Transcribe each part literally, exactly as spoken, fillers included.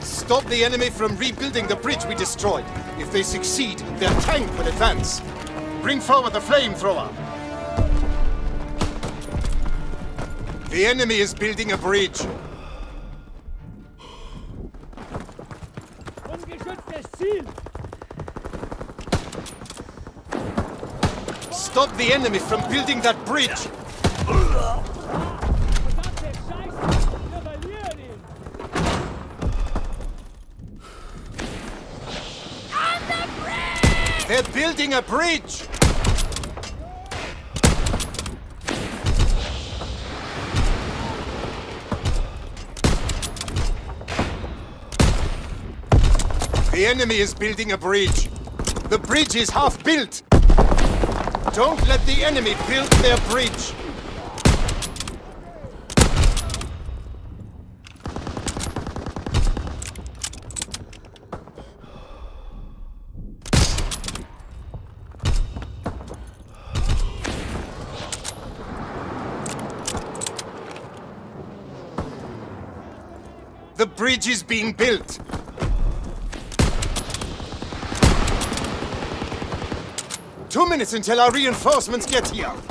Stop the enemy from rebuilding the bridge we destroyed. If they succeed, their tank will advance. Bring forward the flamethrower. The enemy is building a bridge. Stop the enemy from building that bridge. They're building a bridge! The enemy is building a bridge. The bridge is half built. Don't let the enemy build their bridge. The bridge is being built. Two minutes until our reinforcements get here. Watch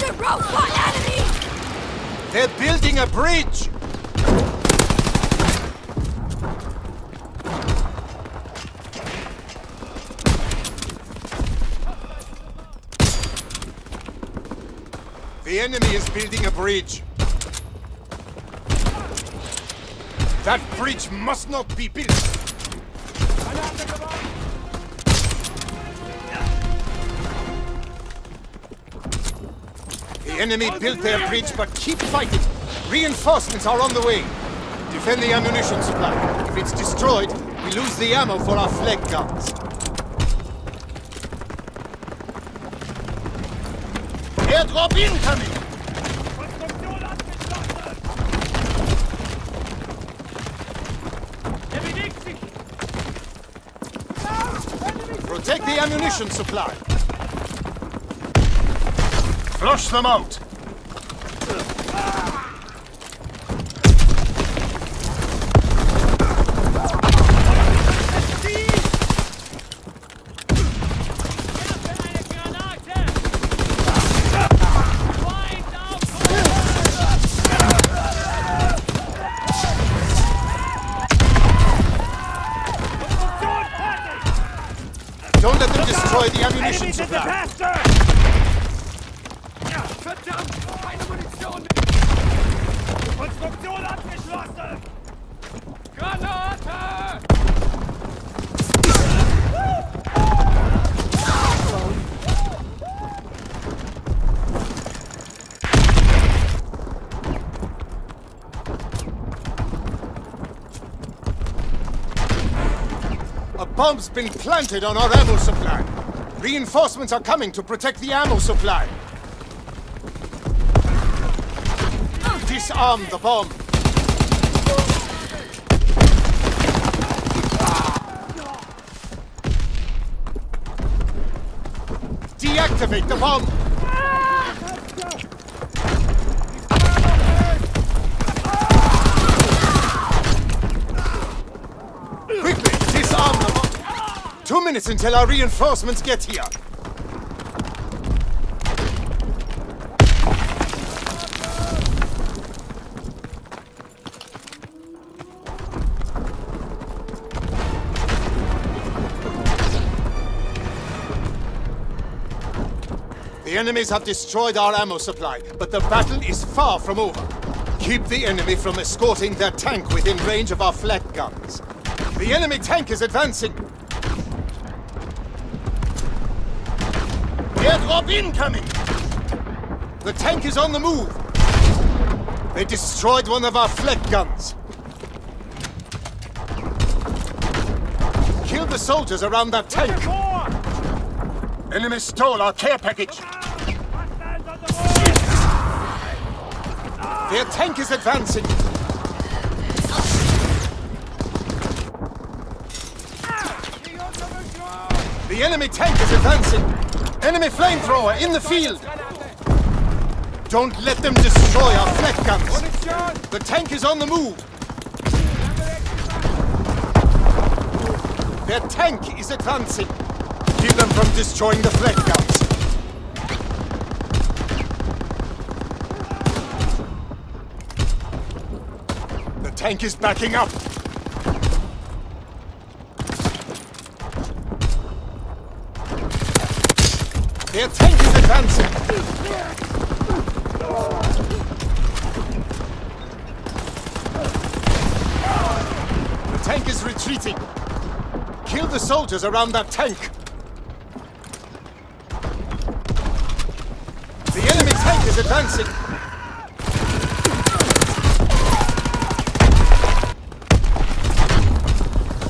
the robot enemy! They're building a bridge. The enemy is building a bridge. That bridge must not be built. The enemy built their bridge, but keep fighting. Reinforcements are on the way. Defend the ammunition supply. If it's destroyed, we lose the ammo for our flag guns. Airdrop incoming! Protect the ammunition supply. Flush them out. Don't let them destroy the ammunition supply. Bombs been planted on our ammo supply. Reinforcements are coming to protect the ammo supply. Disarm the bomb. Deactivate the bomb. Two minutes until our reinforcements get here. The enemies have destroyed our ammo supply, but the battle is far from over. Keep the enemy from escorting their tank within range of our flak guns. The enemy tank is advancing. Airdrop incoming! The tank is on the move! They destroyed one of our flak guns. Kill the soldiers around that tank! Enemy stole our care package! Their tank is advancing! The enemy tank is advancing. Enemy flamethrower in the field. Don't let them destroy our flak guns. The tank is on the move. Their tank is advancing. Keep them from destroying the flak guns. The tank is backing up! Their tank is advancing! The tank is retreating! Kill the soldiers around that tank! The enemy tank is advancing!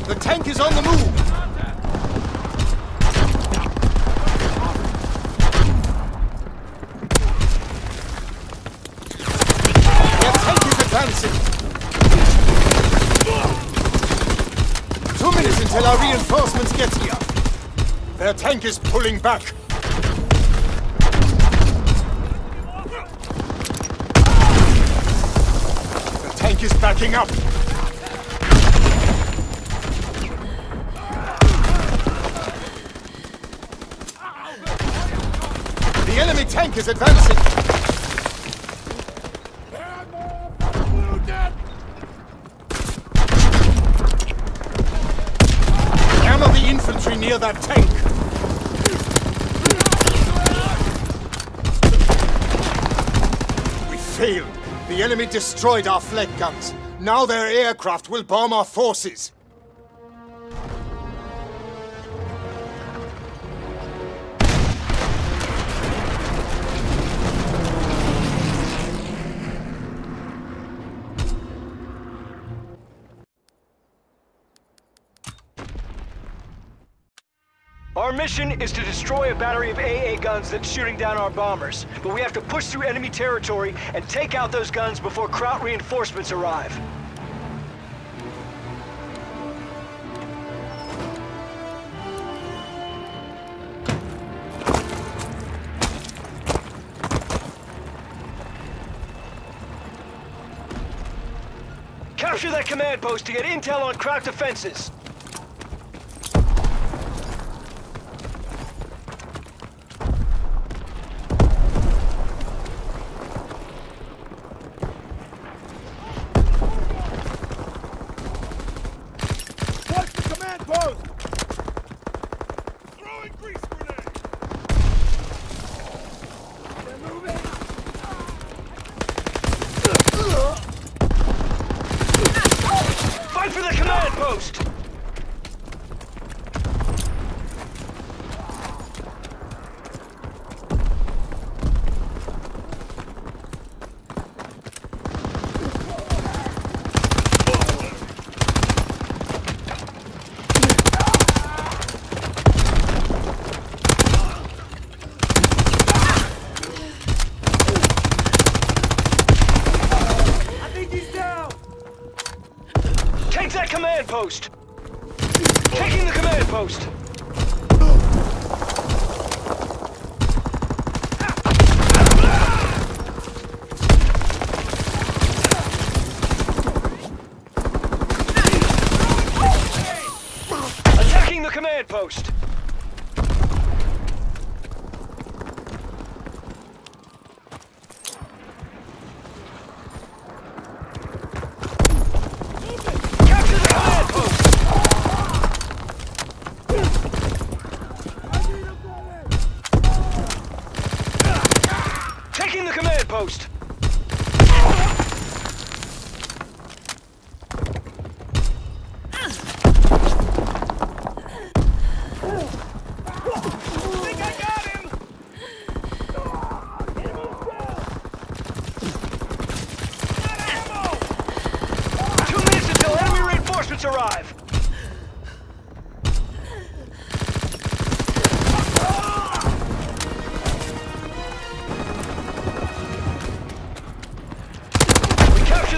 The tank is on the move! Their tank is advancing! Two minutes until our reinforcements get here! Their tank is pulling back! The tank is backing up! The enemy tank is advancing! Down of the infantry near that tank! We failed! The enemy destroyed our flak guns! Now their aircraft will bomb our forces! Our mission is to destroy a battery of A A guns that's shooting down our bombers, but we have to push through enemy territory and take out those guns before Kraut reinforcements arrive. Capture that command post to get intel on Kraut defenses. Post. Taking the command post. Attacking the command post. Post.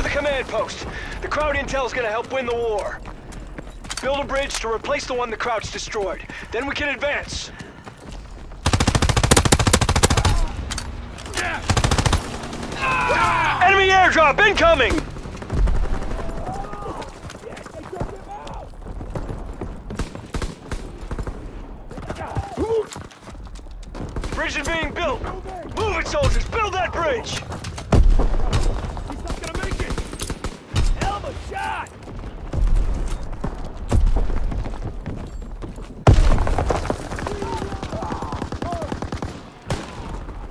Command post. The crowd intel is going to help win the war. Build a bridge to replace the one the Krauts destroyed. Then we can advance. Enemy airdrop incoming! Bridge is being built. Move it, soldiers! Build that bridge! He's not gonna make it! Hell of a shot!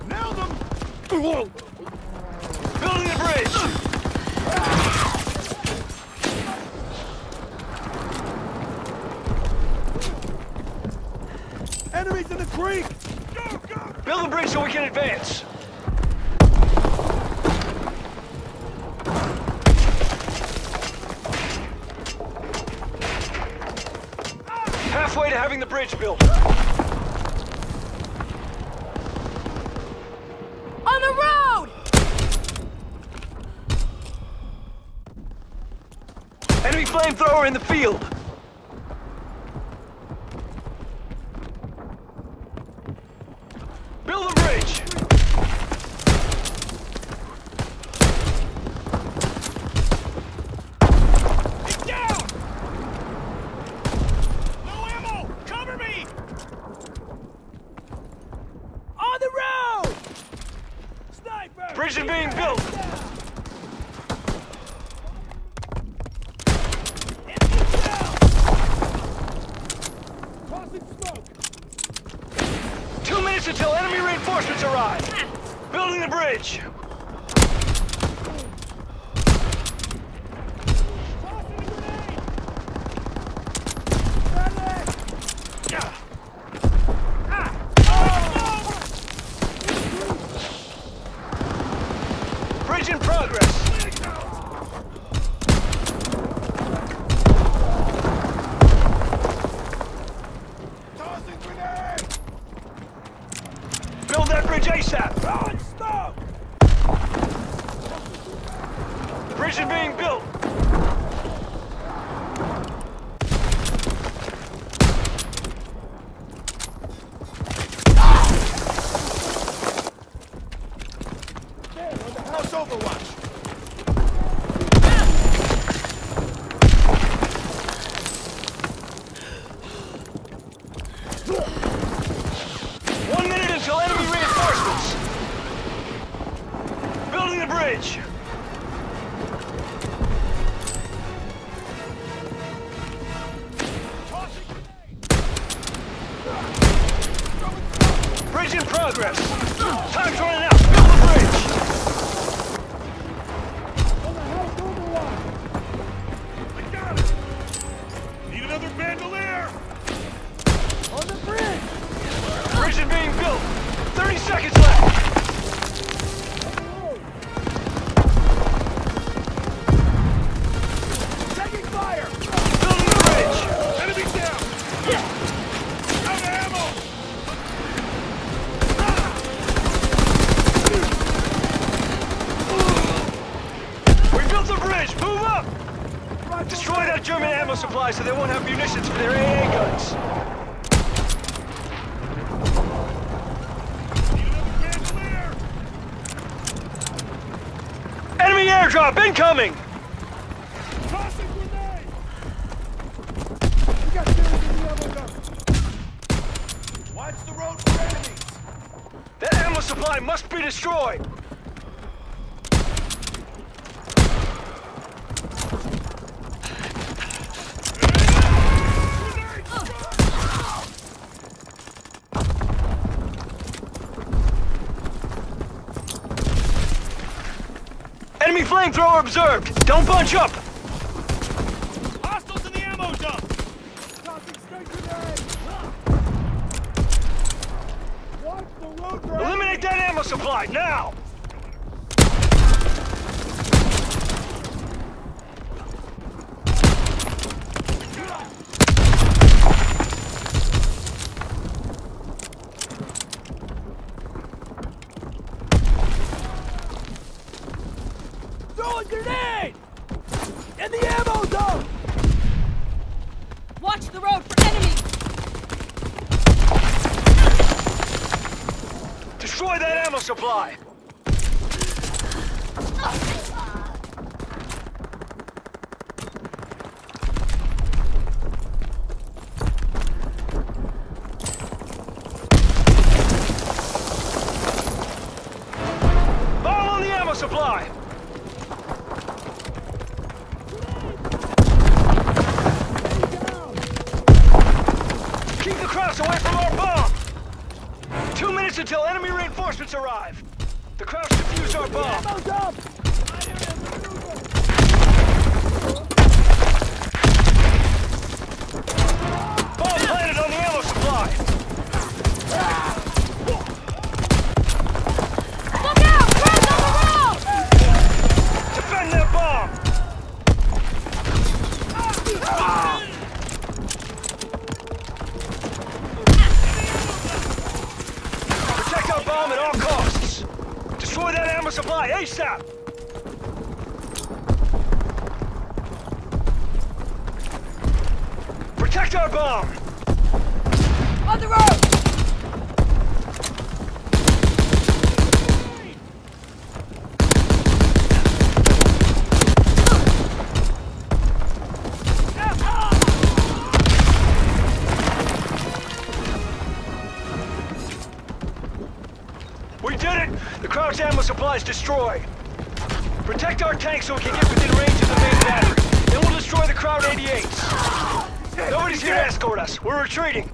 Nailed them! Building the bridge! Enemies in the creek! Build the bridge so we can advance. Halfway to having the bridge built. On the road! Enemy flamethrower in the field. Bridge is being built! Two minutes until enemy reinforcements arrive! Building the bridge! In progress. Build that bridge ASAP. The bridge is being built. One minute until enemy reinforcements. Building the bridge. Bridge in progress. Time's running out. Build the bridge. I got it. Need another bandolier. On the bridge. Bridge is being built! thirty seconds left! Taking fire! Building the bridge! Enemy down! Yeah. Out of ammo! Ah. We built the bridge! Move up! Destroy that German ammo supply so they won't have munitions for their A A guns. Airdrop incoming! Tossing grenade! We got damage in the ammo dump. Watch the road for enemies! That ammo supply must be destroyed! Enemy flamethrower observed! Don't bunch up! Hostiles in the ammo dump! Eliminate that ammo supply, now! Throw a grenade! In the ammo zone! Personal supply. Fall on the ammo supply. Keep the crowds away from our bomb. Two minutes until enemy reinforcements arrive. The crowds defuse our bomb. Bomb planted on the ammo supply. Look out! Crowds on the road! Defend that bomb! Ah! Bomb at all costs. Destroy that ammo supply ASAP. Protect our bomb. On the road. We did it! The crowd's ammo supplies destroyed. Protect our tanks so we can get within range of the main battery. Then we'll destroy the crowd eighty-eights. Nobody's here to escort us. We're retreating.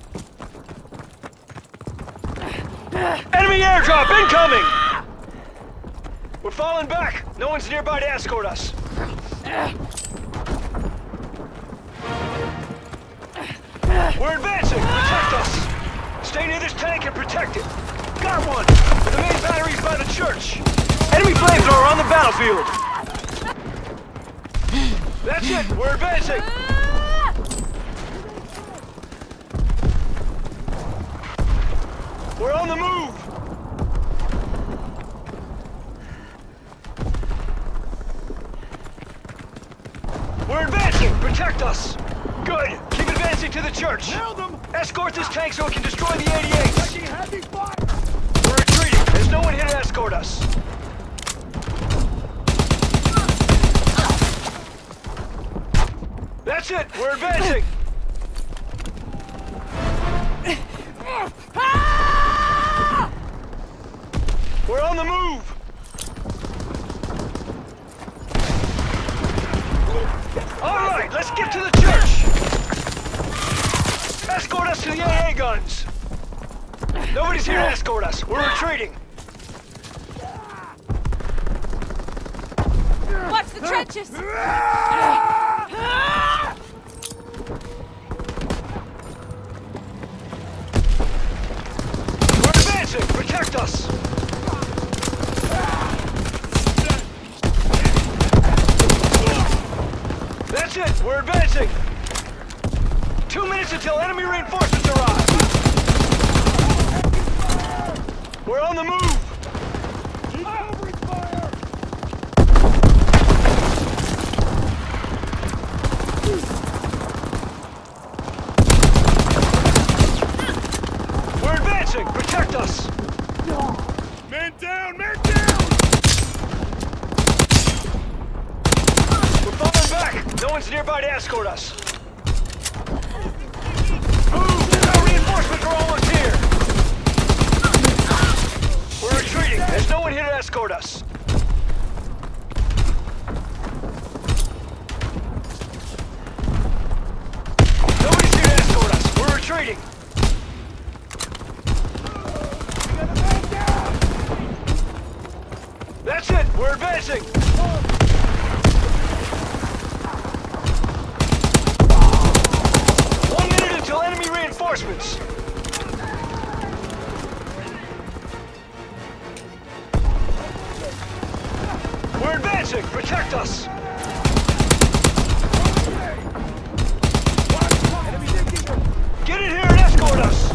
Enemy airdrop incoming! We're falling back. No one's nearby to escort us. We're advancing. Protect us. Stay near this tank and protect it. Got one! The main battery's by the church! Enemy flamethrower on the battlefield! That's it! We're advancing! We're on the move! We're advancing! Protect us! Good! Keep advancing to the church! Escort this tank so it can destroy the eighty-eight! There's no one here to escort us. That's it. We're advancing. We're on the move. All right, let's get to the church. Escort us to the A A guns. Nobody's here to escort us. We're retreating. Watch the trenches! We're advancing! Protect us! That's it! We're advancing! Two minutes until enemy reinforcements arrive! We're on the move! Protect us! Men down! Men down! We're falling back! No one's nearby to escort us. Move! Our reinforcements are almost here! We're retreating! There's no one here to escort us. Nobody's here to escort us. We're retreating! That's it! We're advancing! One minute until enemy reinforcements! We're advancing! Protect us! Get in here and escort us!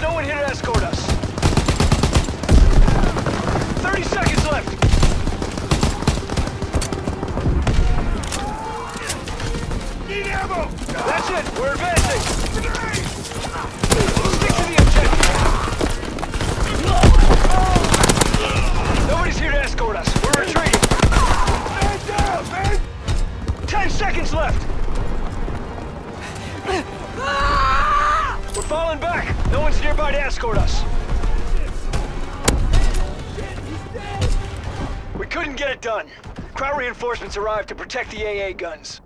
No one here to escort us. thirty seconds left. varias horas. We couldn't get it done. Crowd reinforcements arrived to protect the A A guns.